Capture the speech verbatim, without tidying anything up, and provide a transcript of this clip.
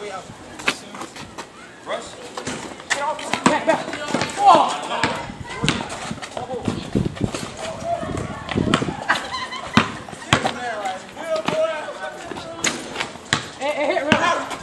way out. Rush. Get off. Back, back. Oh. Hey, hey, hey, run out.